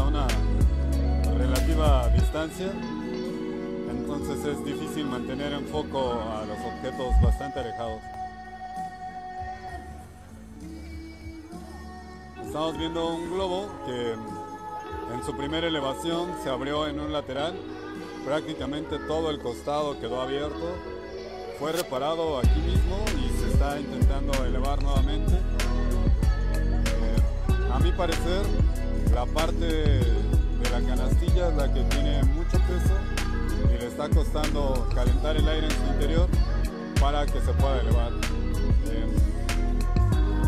a una relativa distancia, entonces es difícil mantener en foco a los objetos bastante alejados. Estamos viendo un globo que en su primera elevación se abrió en un lateral, prácticamente todo el costado quedó abierto, fue reparado aquí mismo y se está intentando elevar nuevamente. A mi parecer, la parte de la canastilla es la que tiene mucho peso y le está costando calentar el aire en su interior para que se pueda elevar.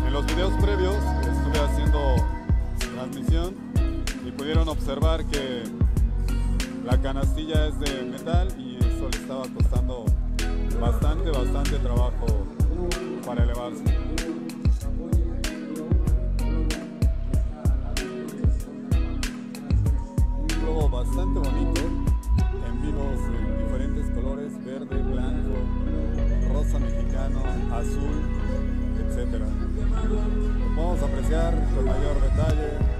En los videos previos estuve haciendo transmisión y pudieron observar que la canastilla es de metal y eso le estaba costando bastante trabajo para elevarse. Un globo bastante bonito, en vivos en diferentes colores: verde, blanco, rosa mexicano, azul, etc. Vamos a apreciar con mayor detalle.